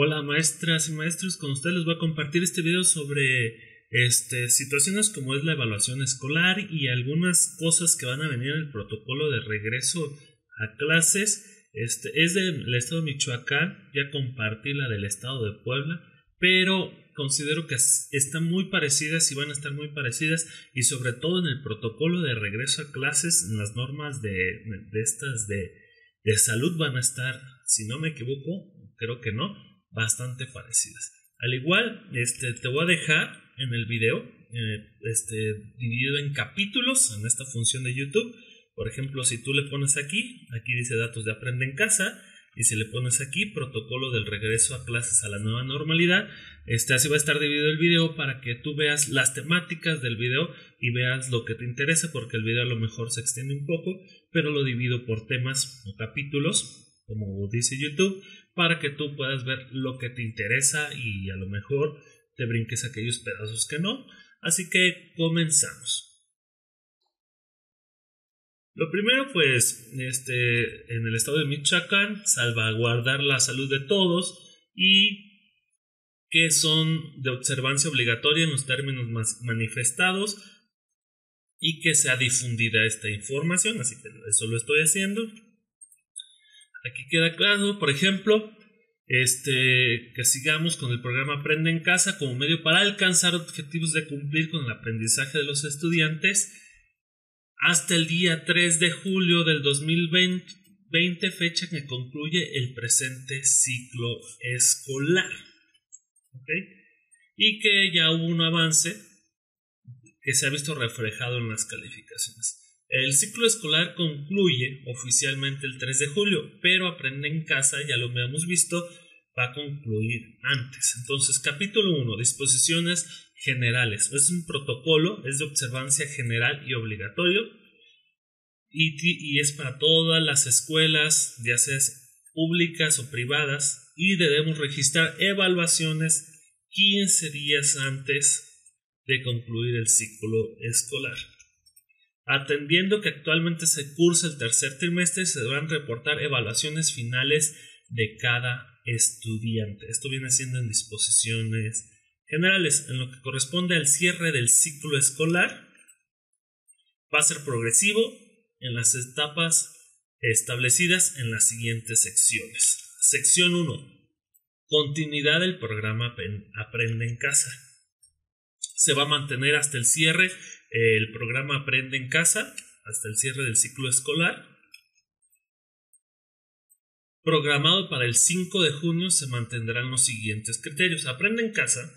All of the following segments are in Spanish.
Hola maestras y maestros, con ustedes les voy a compartir este video sobre situaciones como es la evaluación escolar y algunas cosas que van a venir en el protocolo de regreso a clases. Es del estado de Michoacán, ya compartí la del estado de Puebla, pero considero que están muy parecidas y van a estar muy parecidas, y sobre todo en el protocolo de regreso a clases, en las normas de salud van a estar, si no me equivoco, creo que no, bastante parecidas. Al igual, te voy a dejar en el video dividido en capítulos en esta función de YouTube. Por ejemplo, si tú le pones aquí dice datos de Aprende en Casa, y si le pones aquí protocolo del regreso a clases a la nueva normalidad, así va a estar dividido el video para que tú veas las temáticas del video y veas lo que te interesa, porque el video a lo mejor se extiende un poco, pero lo divido por temas o capítulos, como dice YouTube, para que tú puedas ver lo que te interesa y a lo mejor te brinques aquellos pedazos que no. Así que comenzamos. Lo primero, pues, en el estado de Michoacán, salvaguardar la salud de todos y que son de observancia obligatoria en los términos más manifestados y que sea difundida esta información. Así que eso lo estoy haciendo. Aquí queda claro, por ejemplo, que sigamos con el programa Aprende en Casa como medio para alcanzar objetivos de cumplir con el aprendizaje de los estudiantes hasta el día 3 de julio del 2020, fecha que concluye el presente ciclo escolar. ¿Okay? Y que ya hubo un avance que se ha visto reflejado en las calificaciones. El ciclo escolar concluye oficialmente el 3 de julio, pero Aprende en Casa, ya lo habíamos visto, va a concluir antes. Entonces, capítulo 1, disposiciones generales. Es un protocolo, es de observancia general y obligatorio, y es para todas las escuelas, ya sea públicas o privadas, y debemos registrar evaluaciones 15 días antes de concluir el ciclo escolar. Atendiendo que actualmente se cursa el tercer trimestre, se deberán reportar evaluaciones finales de cada estudiante. Esto viene siendo en disposiciones generales. En lo que corresponde al cierre del ciclo escolar, va a ser progresivo en las etapas establecidas en las siguientes secciones. Sección 1. Continuidad del programa Aprende en Casa. Se va a mantener hasta el cierre el programa Aprende en Casa, hasta el cierre del ciclo escolar. Programado para el 5 de junio se mantendrán los siguientes criterios. Aprende en Casa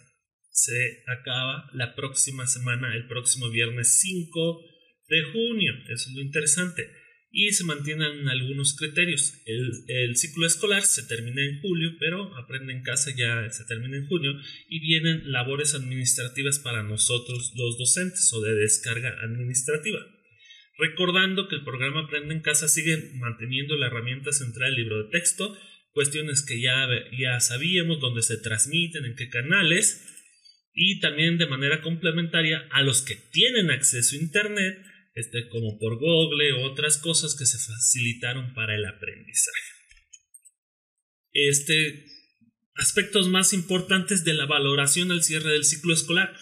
se acaba la próxima semana, el próximo viernes 5 de junio. Eso es lo interesante. Y se mantienen algunos criterios. El ciclo escolar se termina en julio, pero Aprende en Casa ya se termina en junio. Y vienen labores administrativas para nosotros los docentes o de descarga administrativa. Recordando que el programa Aprende en Casa sigue manteniendo la herramienta central del libro de texto. Cuestiones que ya sabíamos, dónde se transmiten, en qué canales. Y también de manera complementaria a los que tienen acceso a internet, como por Google u otras cosas que se facilitaron para el aprendizaje. Aspectos más importantes de la valoración al cierre del ciclo escolar.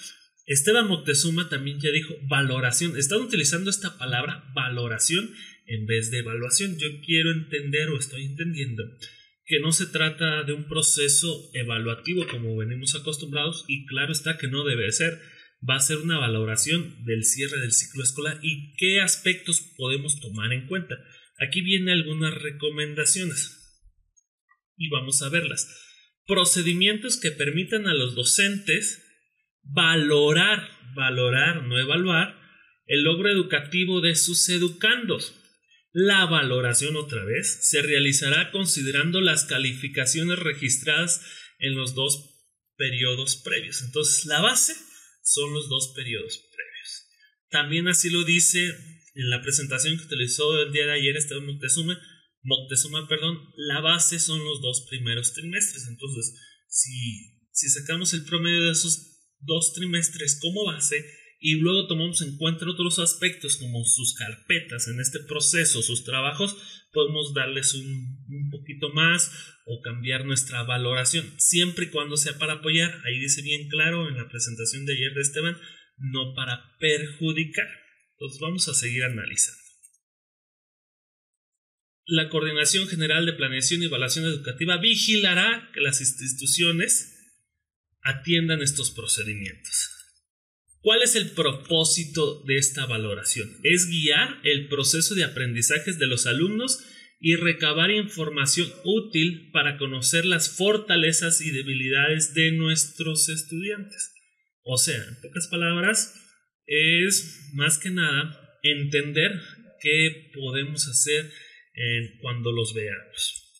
Esteban Moctezuma también ya dijo valoración. Están utilizando esta palabra valoración en vez de evaluación. Yo quiero entender o estoy entendiendo que no se trata de un proceso evaluativo como venimos acostumbrados, y claro está que no debe ser. Va a ser una valoración del cierre del ciclo escolar y qué aspectos podemos tomar en cuenta. Aquí vienen algunas recomendaciones y vamos a verlas. Procedimientos que permitan a los docentes valorar, no evaluar, el logro educativo de sus educandos. La valoración, otra vez, se realizará considerando las calificaciones registradas en los dos periodos previos. Entonces, la base son los dos periodos previos. También así lo dice en la presentación que utilizó el día de ayer Esteban Moctezuma, la base son los dos primeros trimestres. Entonces, si sacamos el promedio de esos dos trimestres como base, y luego tomamos en cuenta otros aspectos como sus carpetas. En este proceso, sus trabajos, podemos darles un poquito más o cambiar nuestra valoración, siempre y cuando sea para apoyar. Ahí dice bien claro en la presentación de ayer de Esteban, no para perjudicar. Entonces vamos a seguir analizando. La Coordinación General de Planeación y Evaluación Educativa vigilará que las instituciones atiendan estos procedimientos. ¿Cuál es el propósito de esta valoración? Es guiar el proceso de aprendizajes de los alumnos y recabar información útil para conocer las fortalezas y debilidades de nuestros estudiantes. O sea, en pocas palabras, es más que nada entender qué podemos hacer cuando los veamos.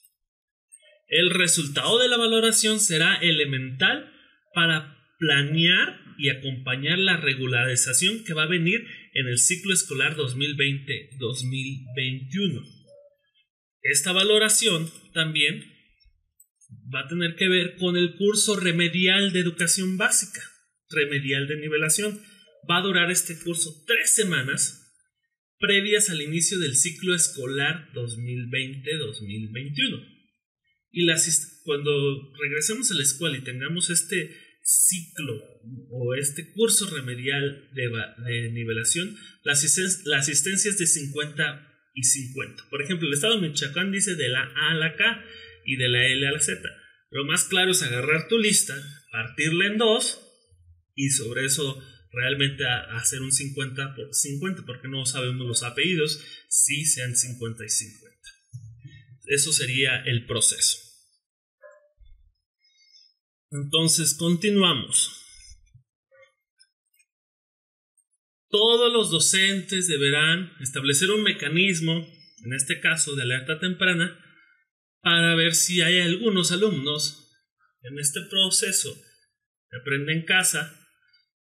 El resultado de la valoración será elemental para planear y acompañar la regularización que va a venir en el ciclo escolar 2020-2021. Esta valoración también va a tener que ver con el curso remedial de educación básica, remedial de nivelación. Va a durar este curso 3 semanas previas al inicio del ciclo escolar 2020-2021. Y cuando regresemos a la escuela y tengamos este ciclo o este curso remedial de nivelación, la asistencia es de 50 y 50. Por ejemplo, el estado de Michoacán dice de la A a la K y de la L a la Z. Lo más claro es agarrar tu lista, partirla en dos y sobre eso realmente hacer un 50 por 50, porque no sabemos los apellidos, si sean 50 y 50. Eso sería el proceso. Entonces, continuamos. Todos los docentes deberán establecer un mecanismo, en este caso de alerta temprana, para ver si hay algunos alumnos en este proceso que aprenden en casa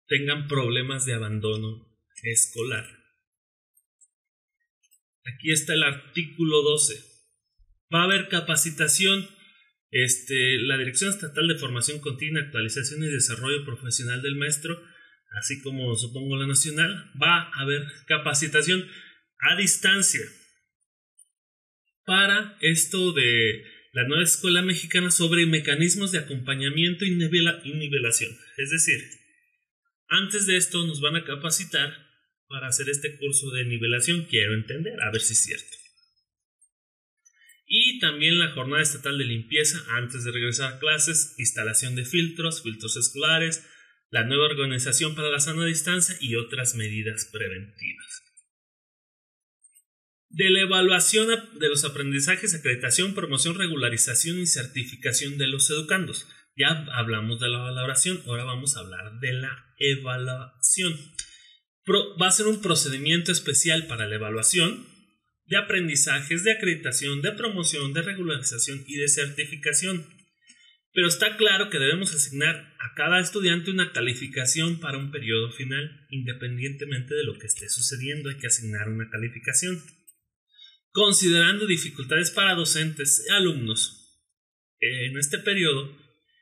tengan problemas de abandono escolar. Aquí está el artículo 12. Va a haber capacitación. La Dirección Estatal de Formación Continua, Actualización y Desarrollo Profesional del Maestro, así como supongo la nacional, va a haber capacitación a distancia para esto de la Nueva Escuela Mexicana sobre mecanismos de acompañamiento y nivelación. Es decir, antes de esto nos van a capacitar para hacer este curso de nivelación, quiero entender, a ver si es cierto. Y también la jornada estatal de limpieza antes de regresar a clases, instalación de filtros escolares, la nueva organización para la sana distancia y otras medidas preventivas. De la evaluación de los aprendizajes, acreditación, promoción, regularización y certificación de los educandos. Ya hablamos de la valoración, ahora vamos a hablar de la evaluación. Va a ser un procedimiento especial para la evaluación de aprendizajes, de acreditación, de promoción, de regularización y de certificación. Pero está claro que debemos asignar a cada estudiante una calificación para un periodo final, independientemente de lo que esté sucediendo, hay que asignar una calificación. Considerando dificultades para docentes y alumnos, en este periodo,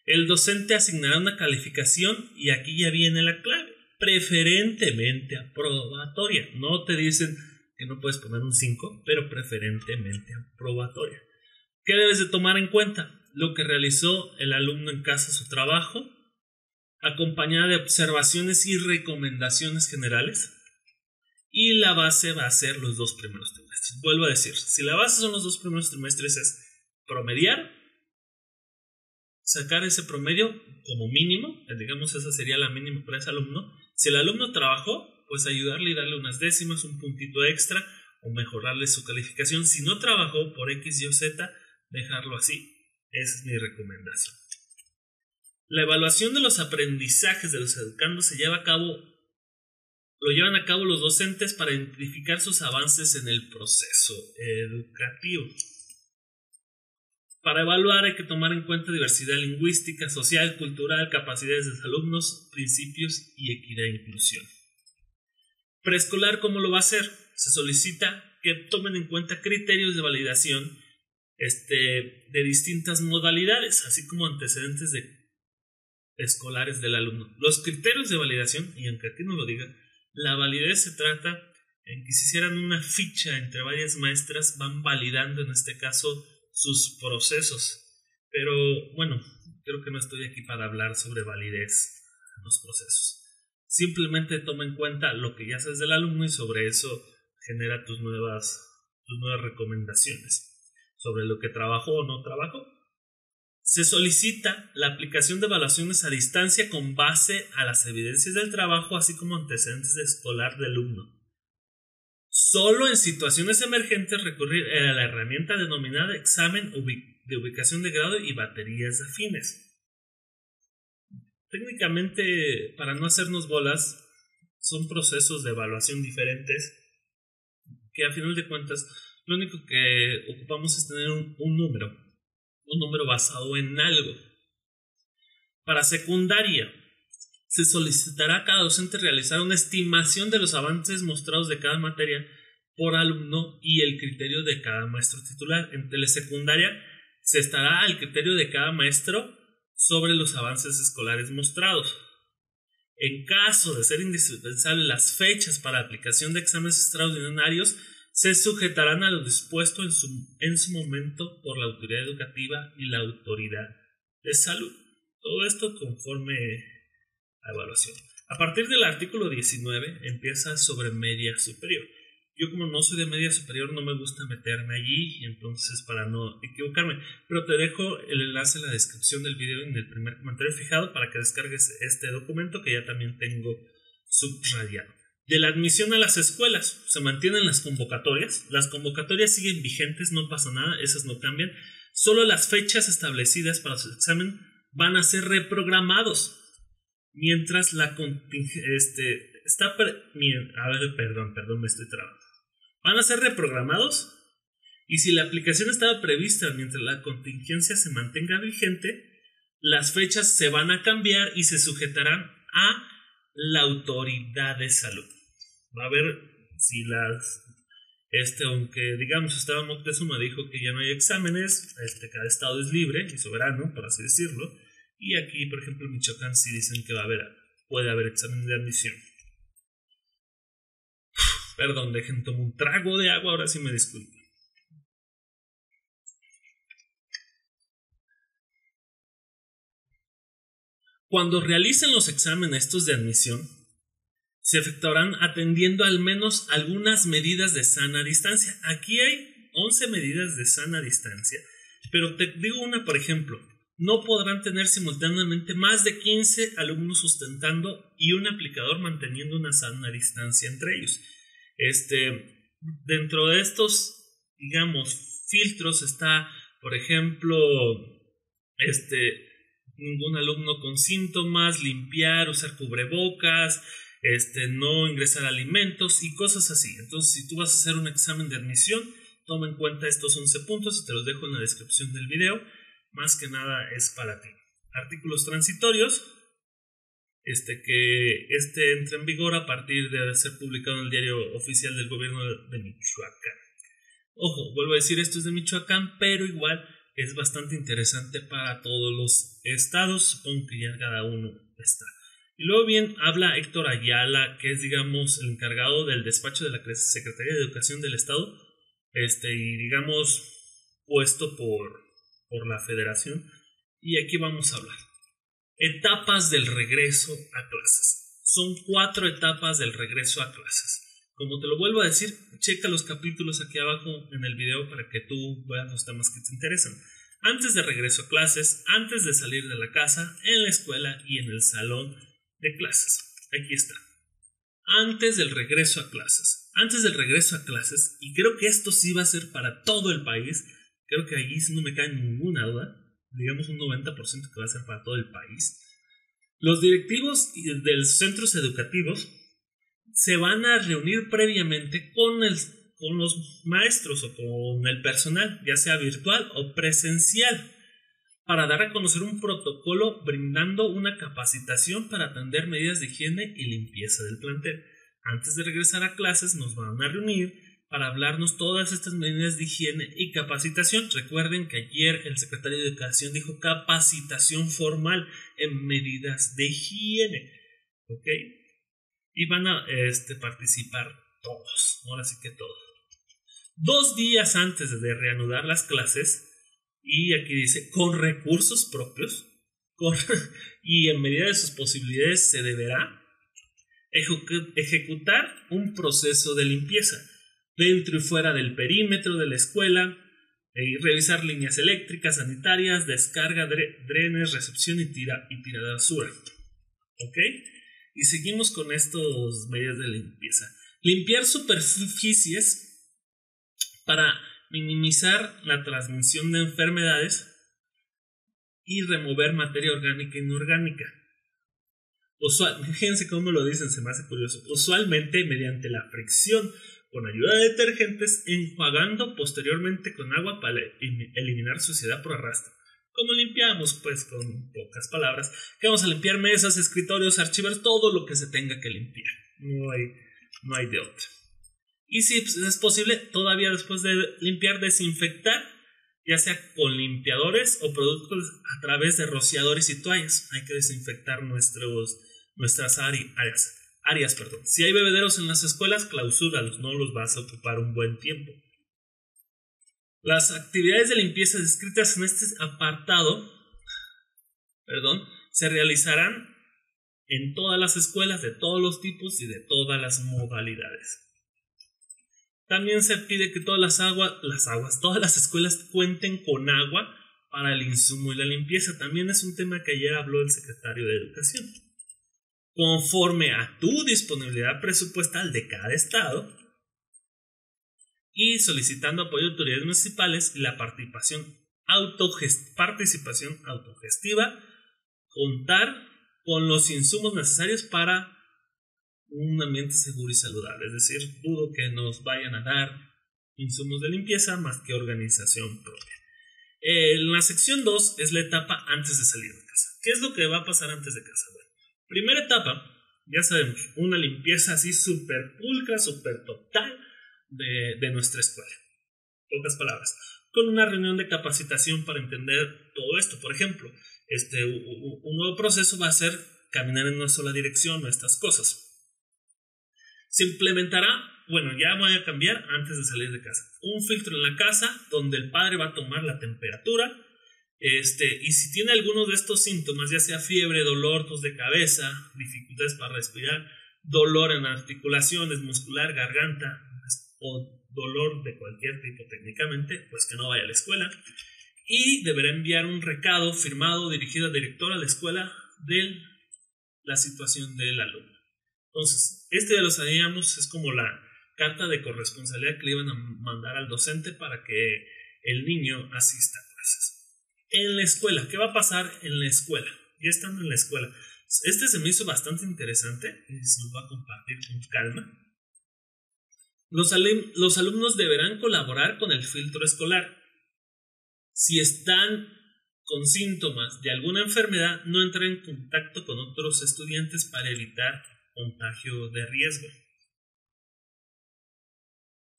el docente asignará una calificación y aquí ya viene la clave, preferentemente aprobatoria. No te dicen que no puedes poner un 5, pero preferentemente aprobatoria. ¿Qué debes de tomar en cuenta? Lo que realizó el alumno en casa, su trabajo, acompañada de observaciones y recomendaciones generales. Y la base va a ser los 2 primeros trimestres. Vuelvo a decir, si la base son los 2 primeros trimestres es promediar, sacar ese promedio como mínimo, digamos esa sería la mínima para ese alumno. Si el alumno trabajó, pues ayudarle y darle unas décimas, un puntito extra o mejorarle su calificación. Si no trabajó por X, Y o Z, dejarlo así. Esa es mi recomendación. La evaluación de los aprendizajes de los educandos lo llevan a cabo los docentes para identificar sus avances en el proceso educativo. Para evaluar hay que tomar en cuenta diversidad lingüística, social, cultural, capacidades de los alumnos, principios y equidad e inclusión. Preescolar, ¿cómo lo va a hacer? Se solicita que tomen en cuenta criterios de validación de distintas modalidades, así como antecedentes escolares del alumno. Los criterios de validación, y aunque aquí no lo diga, La validez se trata en que se hicieran una ficha entre varias maestras, van validando en este caso sus procesos. Pero bueno, creo que no estoy aquí para hablar sobre validez en los procesos. Simplemente toma en cuenta lo que ya sabes del alumno y sobre eso genera tus nuevas recomendaciones sobre lo que trabajó o no trabajó. Se solicita la aplicación de evaluaciones a distancia con base a las evidencias del trabajo, así como antecedentes de escolar del alumno. Solo en situaciones emergentes recurrir a la herramienta denominada examen de ubicación de grado y baterías afines. Técnicamente, para no hacernos bolas, son procesos de evaluación diferentes que a final de cuentas lo único que ocupamos es tener un número basado en algo. Para secundaria, se solicitará a cada docente realizar una estimación de los avances mostrados de cada materia por alumno y el criterio de cada maestro titular. En telesecundaria se estará al criterio de cada maestro sobre los avances escolares mostrados. En caso de ser indispensable, las fechas para aplicación de exámenes extraordinarios se sujetarán a lo dispuesto en su momento por la autoridad educativa y la autoridad de salud. Todo esto conforme a evaluación. A partir del artículo 19 empieza sobre media superior. Yo, como no soy de media superior, no me gusta meterme allí, entonces para no equivocarme, pero te dejo el enlace en la descripción del video en el primer comentario fijado para que descargues este documento que ya también tengo subrayado. De la admisión a las escuelas, se mantienen las convocatorias siguen vigentes, no pasa nada, esas no cambian, solo las fechas establecidas para su examen van a ser reprogramados, mientras van a ser reprogramados y si la aplicación estaba prevista mientras la contingencia se mantenga vigente, las fechas se van a cambiar y se sujetarán a la autoridad de salud. Va a ver si las... aunque digamos Esteban Moctezuma dijo que ya no hay exámenes, cada estado es libre y soberano, por así decirlo, y aquí, por ejemplo, en Michoacán sí dicen que puede haber examen de admisión. Perdón, dejen tomar un trago de agua, ahora sí me disculpo. Cuando realicen los exámenes estos de admisión, se efectuarán atendiendo al menos algunas medidas de sana distancia. Aquí hay 11 medidas de sana distancia, pero te digo una, por ejemplo, no podrán tener simultáneamente más de 15 alumnos sustentando y un aplicador manteniendo una sana distancia entre ellos. Dentro de estos, digamos, filtros está, por ejemplo, ningún alumno con síntomas, limpiar, usar cubrebocas, no ingresar alimentos y cosas así. Entonces, si tú vas a hacer un examen de admisión, toma en cuenta estos 11 puntos y te los dejo en la descripción del video. Más que nada es para ti. Artículos transitorios, que entra en vigor a partir de ser publicado en el Diario Oficial del Gobierno de Michoacán. Ojo, vuelvo a decir, esto es de Michoacán, pero igual es bastante interesante para todos los estados, supongo que ya cada uno está. Y luego bien, habla Héctor Ayala, que es, digamos, el encargado del despacho de la Secretaría de Educación del Estado, y digamos, puesto por la Federación, y aquí vamos a hablar. Etapas del regreso a clases. Son 4 etapas del regreso a clases. Como te lo vuelvo a decir, checa los capítulos aquí abajo en el video para que tú veas los temas que te interesan. Antes de regreso a clases, antes de salir de la casa, en la escuela y en el salón de clases. Aquí está. Antes del regreso a clases. Antes del regreso a clases, y creo que esto sí va a ser para todo el país, creo que allí no me cae ninguna duda, digamos un 90% que va a ser para todo el país. Los directivos de los centros educativos se van a reunir previamente con los maestros o con el personal, ya sea virtual o presencial, para dar a conocer un protocolo brindando una capacitación para atender medidas de higiene y limpieza del plantel. Antes de regresar a clases nos van a reunir para hablarnos todas estas medidas de higiene y capacitación. Recuerden que ayer el secretario de Educación dijo capacitación formal en medidas de higiene, ¿ok? y van a participar todos, ahora sí que todos. 2 días antes de reanudar las clases, y aquí dice, con recursos propios y en medida de sus posibilidades se deberá ejecutar un proceso de limpieza dentro y fuera del perímetro de la escuela, y revisar líneas eléctricas, sanitarias, descarga, drenes, recepción y tirada de basura. ¿Ok? Y seguimos con estos medidas de limpieza. Limpiar superficies para minimizar la transmisión de enfermedades y remover materia orgánica e inorgánica. Fíjense cómo lo dicen, se me hace curioso. Usualmente mediante la fricción con ayuda de detergentes, enjuagando posteriormente con agua para eliminar suciedad por arrastre. ¿Cómo limpiamos? Pues con pocas palabras, que vamos a limpiar mesas, escritorios, archivar todo lo que se tenga que limpiar. No hay de otra. Y si es posible, todavía después de limpiar, desinfectar, ya sea con limpiadores o productos a través de rociadores y toallas. Hay que desinfectar nuestras áreas. Si hay bebederos en las escuelas, clausúralos, no los vas a ocupar un buen tiempo. Las actividades de limpieza descritas en este apartado, se realizarán en todas las escuelas de todos los tipos y de todas las modalidades. También se pide que todas todas las escuelas cuenten con agua para el insumo y la limpieza. También es un tema que ayer habló el secretario de Educación. Conforme a tu disponibilidad presupuestal de cada estado y solicitando apoyo de autoridades municipales y la participación autogestiva, contar con los insumos necesarios para un ambiente seguro y saludable. Es decir, dudo que nos vayan a dar insumos de limpieza más que organización propia. En la sección 2 es la etapa antes de salir de casa. ¿Qué es lo que va a pasar antes de casa? Bueno, primera etapa, ya sabemos, una limpieza así súper pulcra, súper total de nuestra escuela. Pocas palabras. Con una reunión de capacitación para entender todo esto. Por ejemplo, un nuevo proceso va a ser caminar en una sola dirección o estas cosas. Se implementará, ya voy a cambiar antes de salir de casa, un filtro en la casa donde el padre va a tomar la temperatura, y si tiene alguno de estos síntomas, ya sea fiebre, dolor, tos de cabeza, dificultades para respirar, dolor en articulaciones, muscular, garganta, o dolor de cualquier tipo técnicamente, pues que no vaya a la escuela, y deberá enviar un recado firmado dirigido al director a la escuela de la situación del alumno. Entonces, ya lo sabíamos, es como la carta de corresponsabilidad que le iban a mandar al docente para que el niño asista a clases. En la escuela, ¿qué va a pasar en la escuela? Ya estando en la escuela. Se me hizo bastante interesante y se los va a compartir con calma. Los alumnos deberán colaborar con el filtro escolar. Si están con síntomas de alguna enfermedad, no entren en contacto con otros estudiantes para evitar contagio de riesgo.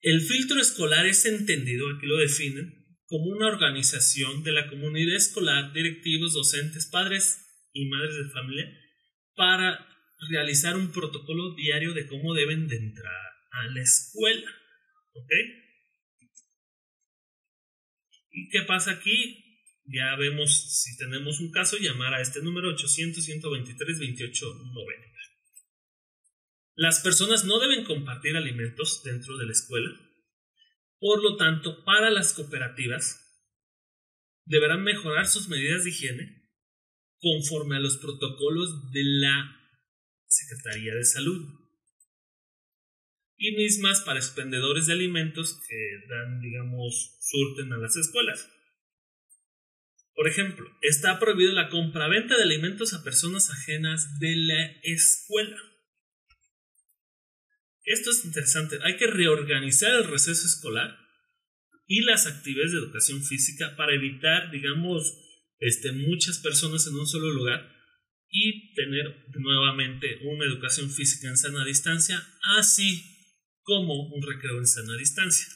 El filtro escolar es entendido, aquí lo definen, como una organización de la comunidad escolar, directivos, docentes, padres y madres de familia, para realizar un protocolo diario de cómo deben de entrar a la escuela. ¿Ok? ¿Y qué pasa aquí? Ya vemos, si tenemos un caso, llamar a este número 800-123-2890. Las personas no deben compartir alimentos dentro de la escuela. Por lo tanto, para las cooperativas, deberán mejorar sus medidas de higiene conforme a los protocolos de la Secretaría de Salud. Y mismas para expendedores de alimentos que surten a las escuelas. Por ejemplo, está prohibido la compraventa de alimentos a personas ajenas de la escuela. Esto es interesante, hay que reorganizar el receso escolar y las actividades de educación física para evitar, muchas personas en un solo lugar y tener nuevamente una educación física en sana distancia, así como un recreo en sana distancia.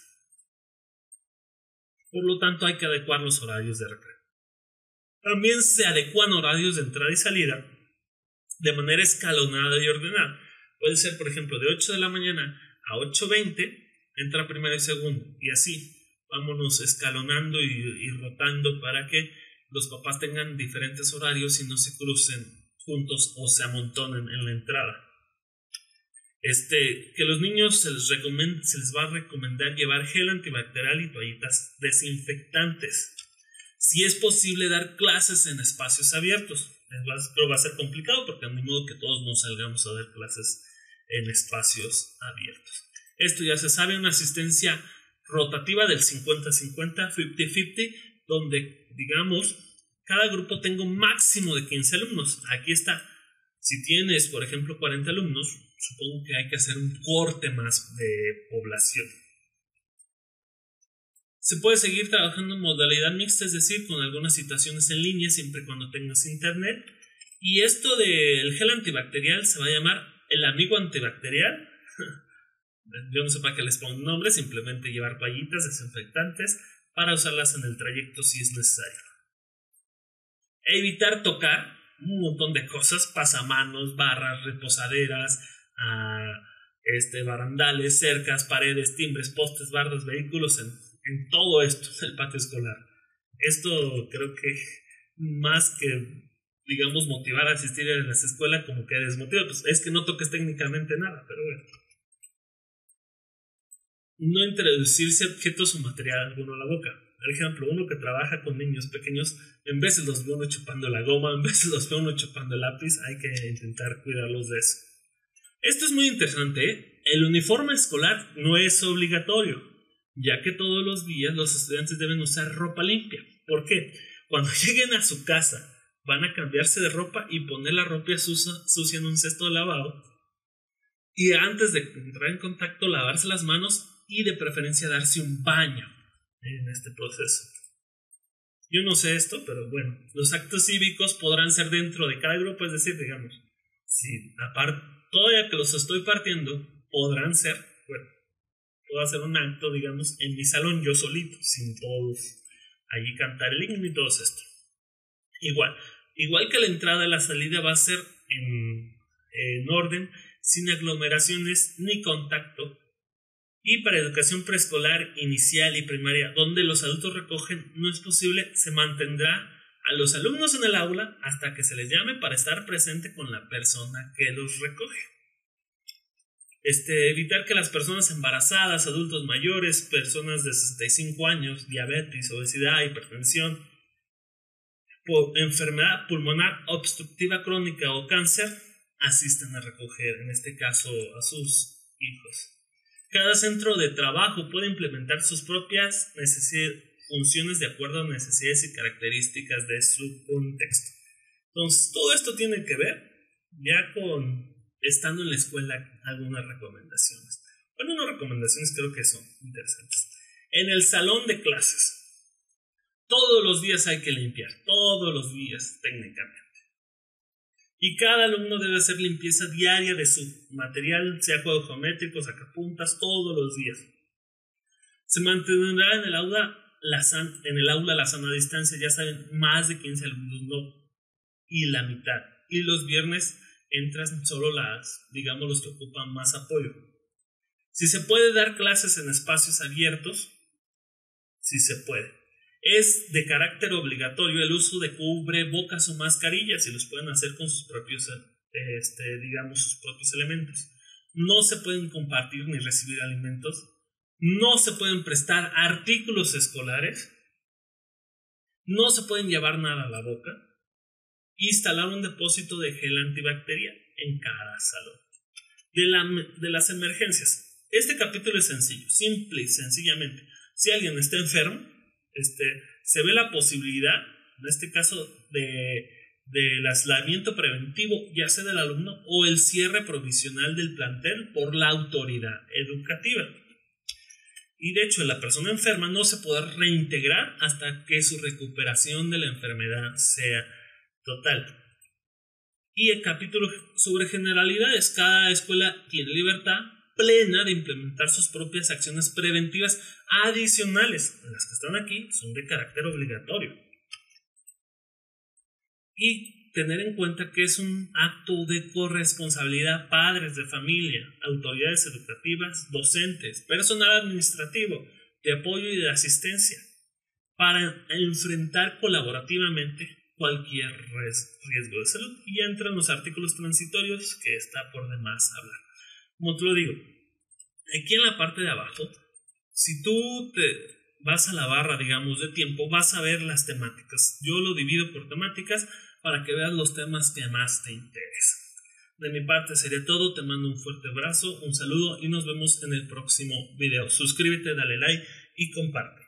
Por lo tanto, hay que adecuar los horarios de recreo. También se adecuan horarios de entrada y salida de manera escalonada y ordenada. Puede ser, por ejemplo, de 8 de la mañana a 8:20, entra primero y segundo. Y así, vámonos escalonando y rotando para que los papás tengan diferentes horarios y no se crucen juntos o se amontonen en la entrada. Que los niños se les va a recomendar llevar gel antibacterial y toallitas desinfectantes. Si es posible, dar clases en espacios abiertos. Pero va a ser complicado porque de modo que todos no salgamos a dar clases en espacios abiertos. Esto ya se sabe, una asistencia rotativa del 50-50, 50-50, donde, digamos, cada grupo tenga un máximo de 15 alumnos. Aquí está. Si tienes, por ejemplo, 40 alumnos, supongo que hay que hacer un corte más de población. Se puede seguir trabajando en modalidad mixta, es decir, con algunas situaciones en línea, siempre cuando tengas internet. Y esto del gel antibacterial se va a llamar el amigo antibacterial. Yo no sé para qué les pongo un nombre, simplemente llevar toallitas desinfectantes para usarlas en el trayecto si es necesario. Evitar tocar un montón de cosas, pasamanos, barras, reposaderas, barandales, cercas, paredes, timbres, postes, bardas, vehículos, en todo esto es el patio escolar. Esto creo que más que, digamos, motivar a asistir a las escuelas, como que desmotiva, pues es que no toques técnicamente nada, pero bueno. No introducirse objetos o material alguno a la boca. Por ejemplo, uno que trabaja con niños pequeños, en veces los ve uno chupando la goma, en veces los ve uno chupando el lápiz, hay que intentar cuidarlos de eso. Esto es muy interesante, ¿eh? El uniforme escolar no es obligatorio, ya que todos los días los estudiantes deben usar ropa limpia. ¿Por qué? Cuando lleguen a su casa, van a cambiarse de ropa y poner la ropa sucia en un cesto de lavado, y antes de entrar en contacto, lavarse las manos y de preferencia darse un baño en este proceso. Yo no sé esto, pero bueno, los actos cívicos podrán ser dentro de cada grupo, es decir, digamos, si aparte, todavía que los estoy partiendo, podrán ser, bueno, puedo hacer un acto, digamos, en mi salón yo solito, sin todos, allí cantar el himno y todo esto. Igual que la entrada y la salida va a ser en orden, sin aglomeraciones ni contacto. Y para educación preescolar, inicial y primaria, donde los adultos recogen, no es posible, se mantendrá a los alumnos en el aula hasta que se les llame para estar presente con la persona que los recoge. Evitar que las personas embarazadas, adultos mayores, personas de 65 años, diabetes, obesidad, hipertensión, enfermedad pulmonar obstructiva crónica o cáncer, asistan a recoger, en este caso, a sus hijos. Cada centro de trabajo puede implementar sus propias funciones de acuerdo a necesidades y características de su contexto. Entonces, todo esto tiene que ver ya con, estando en la escuela, algunas recomendaciones. Bueno, unas recomendaciones creo que son interesantes. En el salón de clases, todos los días hay que limpiar, todos los días técnicamente. Y cada alumno debe hacer limpieza diaria de su material, sea juegos geométricos, sacapuntas, todos los días. Se mantendrá en el aula la sana distancia, ya saben, más de 15 alumnos no, y la mitad. Y los viernes entran solo los que ocupan más apoyo. Si se puede dar clases en espacios abiertos, si se puede. Es de carácter obligatorio el uso de cubrebocas o mascarillas y los pueden hacer con sus propios, sus propios elementos. No se pueden compartir ni recibir alimentos. No se pueden prestar artículos escolares. No se pueden llevar nada a la boca. Instalar un depósito de gel antibacterial en cada salón. De las emergencias. Este capítulo es sencillo, simple y sencillamente. Si alguien está enfermo, se ve la posibilidad, en este caso, del aislamiento preventivo, ya sea del alumno o el cierre provisional del plantel por la autoridad educativa. Y de hecho, la persona enferma no se podrá reintegrar hasta que su recuperación de la enfermedad sea total. Y el capítulo sobre generalidades, cada escuela tiene libertad plena de implementar sus propias acciones preventivas adicionales. Las que están aquí son de carácter obligatorio. Y tener en cuenta que es un acto de corresponsabilidad padres de familia, autoridades educativas, docentes, personal administrativo, de apoyo y de asistencia, para enfrentar colaborativamente cualquier riesgo de salud. Y entran los artículos transitorios, que está por demás hablar. Como te lo digo, aquí en la parte de abajo, si tú te vas a la barra, digamos, de tiempo, vas a ver las temáticas. Yo lo divido por temáticas para que veas los temas que más te interesan. De mi parte sería todo. Te mando un fuerte abrazo, un saludo y nos vemos en el próximo video. Suscríbete, dale like y comparte.